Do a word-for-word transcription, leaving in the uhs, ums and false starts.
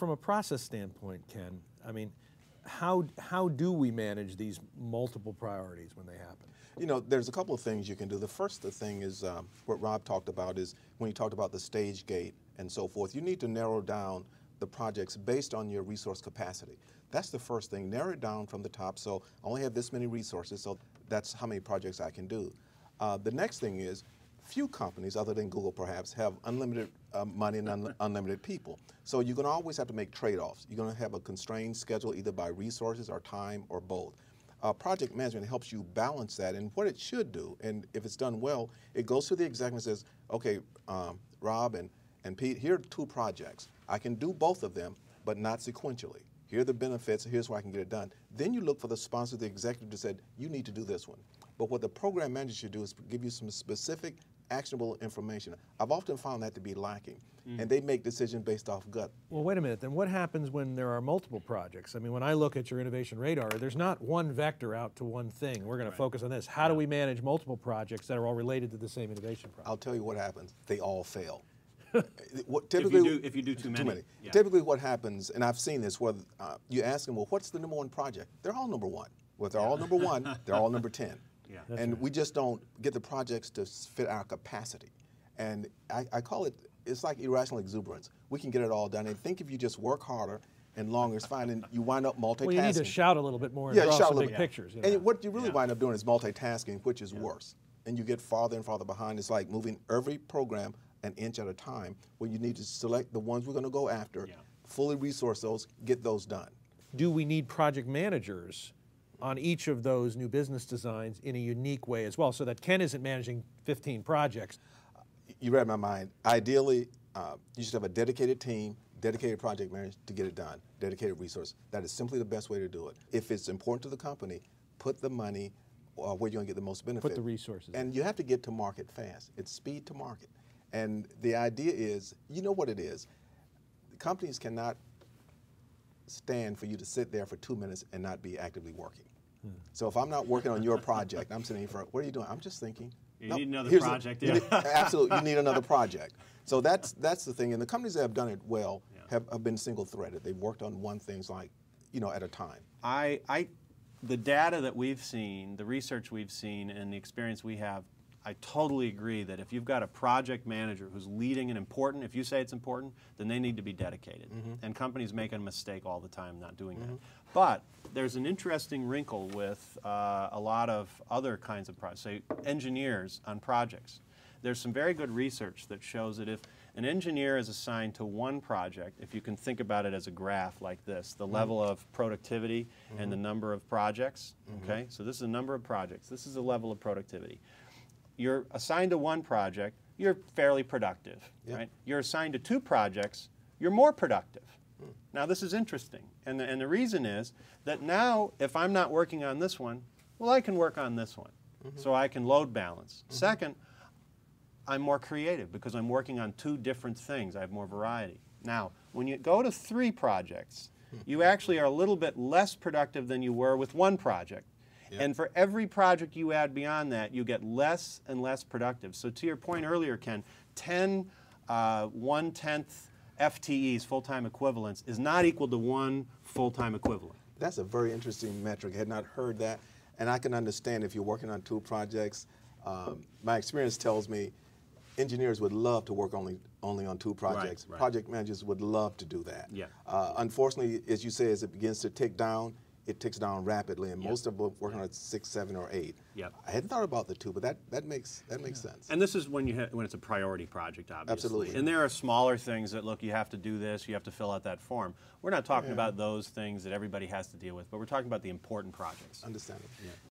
from a process standpoint, Ken, I mean, how, how do we manage these multiple priorities when they happen? You know, there's a couple of things you can do. The first the thing is um, what Rob talked about is when he talked about the stage gate and so forth, you need to narrow down the projects based on your resource capacity. That's the first thing, narrow it down from the top. So I only have this many resources, so that's how many projects I can do. Uh, the next thing is, few companies, other than Google perhaps, have unlimited uh, money and un unlimited people. So you're going to always have to make trade-offs. You're going to have a constrained schedule either by resources or time or both. Uh, project management helps you balance that, and what it should do, and if it's done well, it goes to the executive and says, okay, um, Rob and, and Pete, here are two projects. I can do both of them, but not sequentially. Here are the benefits, here's where I can get it done. Then you look for the sponsor, the executive, that said, you need to do this one. But what the program manager should do is give you some specific actionable information. I've often found that to be lacking. Mm. And they make decisions based off gut. Well, wait a minute, then what happens when there are multiple projects? I mean, when I look at your innovation radar, there's not one vector out to one thing. We're going right. to focus on this. How yeah. do we manage multiple projects that are all related to the same innovation project? I'll tell you what happens. They all fail. What, typically, if, you do, if you do too many. Too many. Yeah. Typically what happens, and I've seen this, where uh, you ask them, well, what's the number one project? They're all number one. Well, if they're yeah. all number one, they're all number ten. Yeah, and right. we just don't get the projects to fit our capacity. And I, I call it, it's like irrational exuberance. We can get it all done, and think if you just work harder and longer, it's fine, and you wind up multitasking. Well, you need to shout a little bit more and yeah, draw shout some a big bit. pictures. You know? And what you really yeah. wind up doing is multitasking, which is yeah. worse. And you get farther and farther behind. It's like moving every program an inch at a time, where you need to select the ones we're going to go after, yeah. fully resource those, get those done. Do we need project managers on each of those new business designs in a unique way as well, so that Ken isn't managing fifteen projects? You read my mind. Ideally, uh, you should have a dedicated team, dedicated project manager to get it done, dedicated resource. That is simply the best way to do it. If it's important to the company, put the money uh, where you're going to get the most benefit. Put the resources. And in. You have to get to market fast. It's speed to market. And the idea is, you know what it is, companies cannot stand for you to sit there for two minutes and not be actively working. Hmm. So if I'm not working on your project, I'm sitting here for, what are you doing? I'm just thinking. You no, need another project. A, yeah. you need, absolutely, you need another project. So that's, that's the thing. And the companies that have done it well yeah. have, have been single-threaded. They've worked on one thing like, you know, at a time. I, I, the data that we've seen, the research we've seen, and the experience we have, I totally agree that if you've got a project manager who's leading an important, if you say it's important, then they need to be dedicated. Mm-hmm. And companies make a mistake all the time not doing mm-hmm. that. But there's an interesting wrinkle with uh, a lot of other kinds of projects, say engineers on projects. There's some very good research that shows that if an engineer is assigned to one project, if you can think about it as a graph like this, the mm-hmm. level of productivity mm-hmm. and the number of projects, mm-hmm. okay? So this is the number of projects. This is the level of productivity. You're assigned to one project, you're fairly productive, yep. right? You're assigned to two projects, you're more productive. Hmm. Now this is interesting, and the, and the reason is that now if I'm not working on this one, well, I can work on this one, mm-hmm. so I can load balance. Mm-hmm. Second, I'm more creative because I'm working on two different things, I have more variety. Now, when you go to three projects, hmm. you actually are a little bit less productive than you were with one project. Yep. And for every project you add beyond that, you get less and less productive. So to your point earlier, Ken, ten one-tenth F T Es, full-time equivalents, is not equal to one full-time equivalent. That's a very interesting metric. I had not heard that. And I can understand if you're working on two projects. Um, my experience tells me engineers would love to work only, only on two projects. Right, right. Project managers would love to do that. Yeah. Uh, unfortunately, as you say, as it begins to tick down, it ticks down rapidly, and yep. most of them working yep. on six, seven, or eight. Yep. I hadn't thought about the two, but that, that makes that makes yeah. sense. And this is when you ha when it's a priority project, obviously. Absolutely. And there are smaller things that, look, you have to do this, you have to fill out that form. We're not talking yeah. about those things that everybody has to deal with, but we're talking about the important projects. Understandable. Yeah.